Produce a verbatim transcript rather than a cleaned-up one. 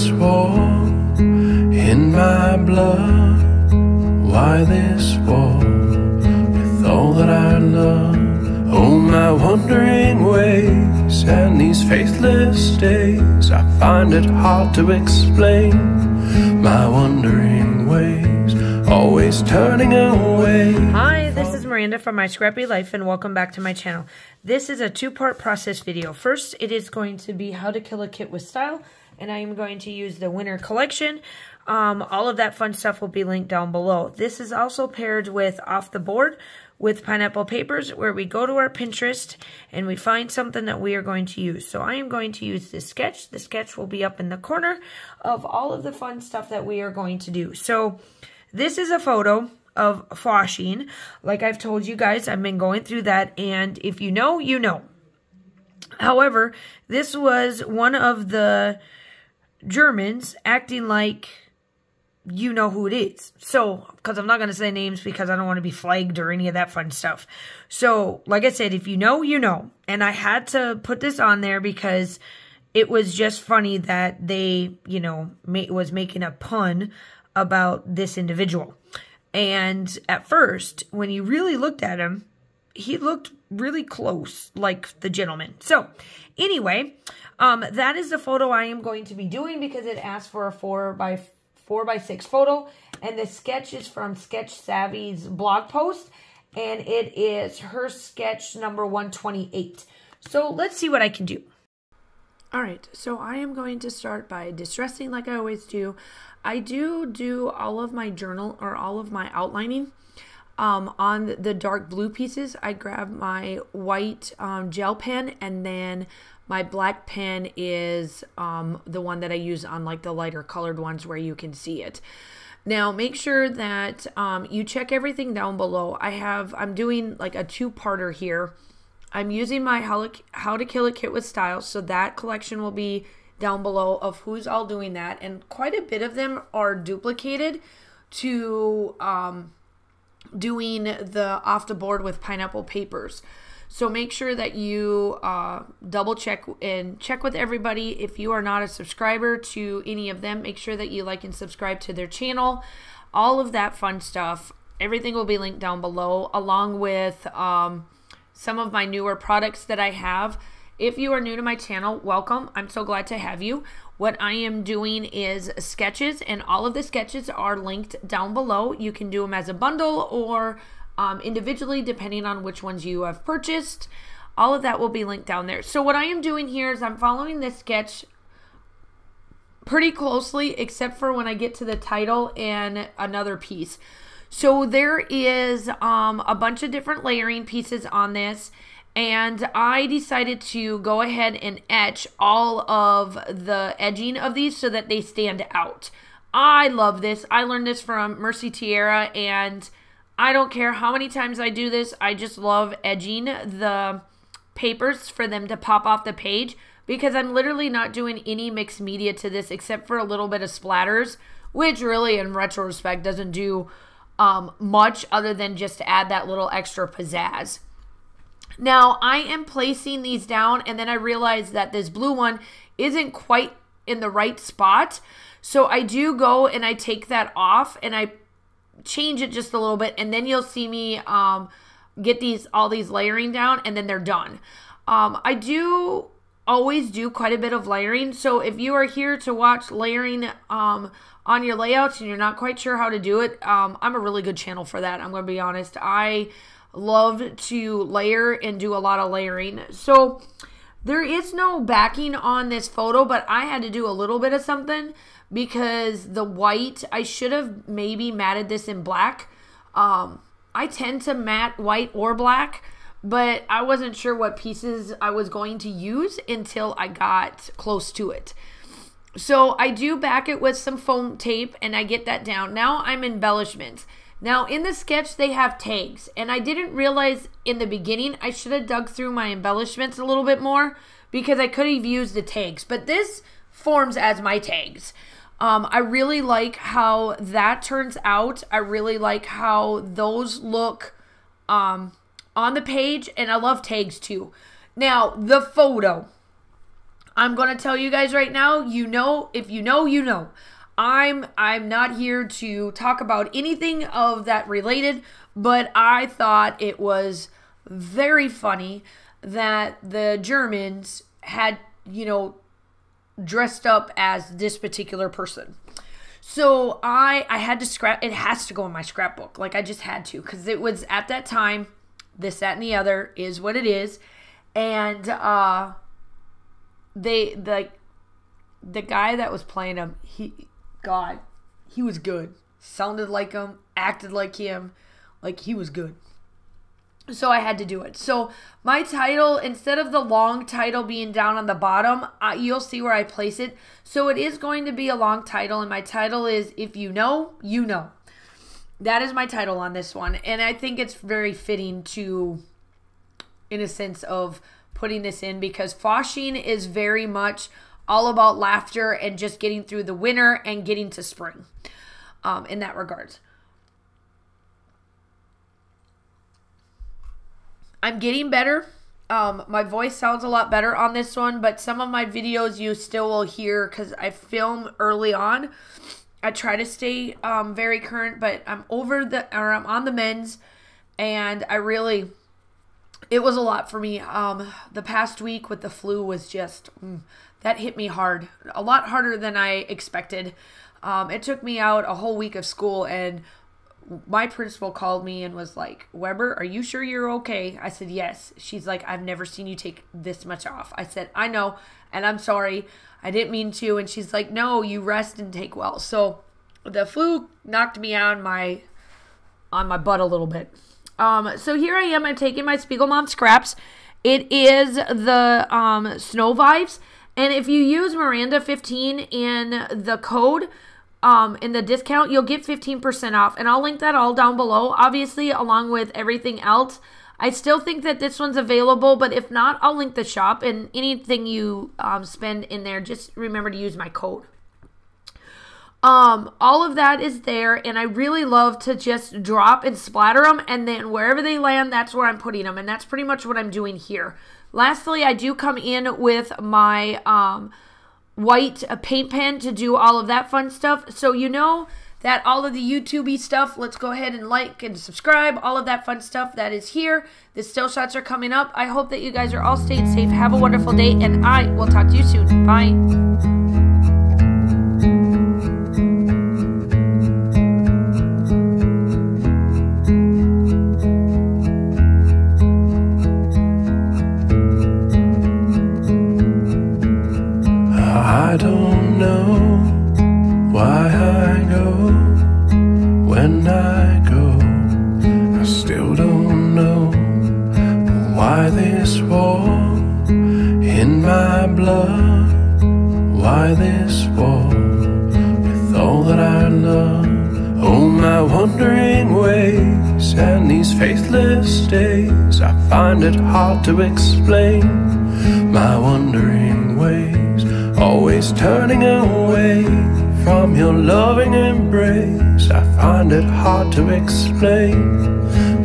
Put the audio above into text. this war in my blood? Why this war with all that I love? Oh, my wandering ways and these faithless days, I find it hard to explain my wandering ways, always turning away. Hi, this is Miranda from My Scrappy Life and welcome back to my channel. This is a two-part process video. First, it is going to be how to kill a kit with style, and I am going to use the Winter Collection. Um, all of that fun stuff will be linked down below. This is also paired with Off the Board with Pineapple Papers, where we go to our Pinterest and we find something that we are going to use. So I am going to use this sketch. The sketch will be up in the corner of all of the fun stuff that we are going to do. So this is a photo of Fosheen. Like I've told you guys, I've been going through that, and if you know, you know. However, this was one of the Germans acting like you know who it is. So, because I'm not going to say names because I don't want to be flagged or any of that fun stuff. So, like I said, if you know, you know. And I had to put this on there because it was just funny that they, you know, ma was making a pun about this individual. And at first, when you really looked at him, he looked really close, like the gentleman. So, anyway, um, that is the photo I am going to be doing because it asked for a four by four. four by six photo, and the sketch is from Sketch Savvy's blog post, and it is her sketch number one twenty-eight. So let's see what I can do. All right, so I am going to start by distressing like I always do. I do do all of my journal or all of my outlining um, on the dark blue pieces. I grab my white um, gel pen, and then my black pen is um, the one that I use on like the lighter colored ones where you can see it. Now make sure that um, you check everything down below. I have, I'm doing like a two-parter here. I'm using my How to Kill a Kit with Style, so that collection will be down below of who's all doing that. And quite a bit of them are duplicated to um, doing the Off the Board with Pineapple Papers. So make sure that you uh, double check and check with everybody. If you are not a subscriber to any of them, make sure that you like and subscribe to their channel. All of that fun stuff. Everything will be linked down below, along with um, some of my newer products that I have. If you are new to my channel, welcome. I'm so glad to have you. What I am doing is sketches, and all of the sketches are linked down below. You can do them as a bundle or Um, individually, depending on which ones you have purchased. All of that will be linked down there. So what I am doing here is I'm following this sketch pretty closely, except for when I get to the title and another piece. So there is um, a bunch of different layering pieces on this, and I decided to go ahead and etch all of the edging of these so that they stand out. I love this. I learned this from Mercy Tierra, and I don't care how many times I do this. I just love edging the papers for them to pop off the page, because I'm literally not doing any mixed media to this except for a little bit of splatters, which really in retrospect doesn't do um, much other than just add that little extra pizzazz. Now I am placing these down, and then I realized that this blue one isn't quite in the right spot. So I do go and I take that off and I change it just a little bit, and then you'll see me um, get these all these layering down, and then they're done. Um, I do always do quite a bit of layering, so if you are here to watch layering um, on your layouts and you're not quite sure how to do it, um, I'm a really good channel for that. I'm going to be honest. I love to layer and do a lot of layering. So there is no backing on this photo, but I had to do a little bit of something because the white, I should have maybe matted this in black. Um, I tend to matte white or black, but I wasn't sure what pieces I was going to use until I got close to it. So I do back it with some foam tape, and I get that down. Now I'm embellishments. Now in the sketch they have tags, and I didn't realize in the beginning I should have dug through my embellishments a little bit more because I could have used the tags, but this forms as my tags. Um, I really like how that turns out. I really like how those look um, on the page, and I love tags too. Now the photo. I'm gonna tell you guys right now, you know, if you know, you know. I'm I'm not here to talk about anything of that related, but I thought it was very funny that the Germans had, you know, dressed up as this particular person. So I I had to scrap, it has to go in my scrapbook. Like, I just had to, because it was at that time, this, that, and the other is what it is. And uh, they, the, the guy that was playing him, he... God, he was good. Sounded like him, acted like him, like he was good. So I had to do it. So my title, instead of the long title being down on the bottom, uh, you'll see where I place it. So it is going to be a long title, and my title is If You Know, You Know. That is my title on this one, and I think it's very fitting to, in a sense of putting this in, because Fosheen is very much all about laughter and just getting through the winter and getting to spring um, in that regard. I'm getting better. Um, my voice sounds a lot better on this one, but some of my videos you still will hear because I film early on. I try to stay um, very current, but I'm over the, or I'm on the mends, and I really, it was a lot for me. Um, the past week with the flu was just... Mm, that hit me hard, a lot harder than I expected. Um, it took me out a whole week of school, and my principal called me and was like, Webber, are you sure you're okay? I said, yes. She's like, I've never seen you take this much off. I said, I know, and I'm sorry. I didn't mean to. And she's like, no, you rest and take well. So the flu knocked me on my, on my butt a little bit. Um, so here I am. I'm taking my Spiegel Mom scraps. It is the um, Snow Vibes. And if you use Miranda fifteen in the code, um, in the discount, you'll get fifteen percent off. And I'll link that all down below, obviously, along with everything else. I still think that this one's available, but if not, I'll link the shop. And anything you um, spend in there, just remember to use my code. Um, all of that is there, and I really love to just drop and splatter them, and then wherever they land, that's where I'm putting them, and that's pretty much what I'm doing here. Lastly, I do come in with my um, white paint pen to do all of that fun stuff, so you know that all of the YouTube-y stuff, let's go ahead and like and subscribe, all of that fun stuff that is here. The still shots are coming up. I hope that you guys are all staying safe. Have a wonderful day, and I will talk to you soon. Bye. I don't know why I go when I go. I still don't know why this war in my blood, why this war with all that I love. Oh, my wandering ways and these faithless days, I find it hard to explain my wandering ways. Always turning away from your loving embrace, I find it hard to explain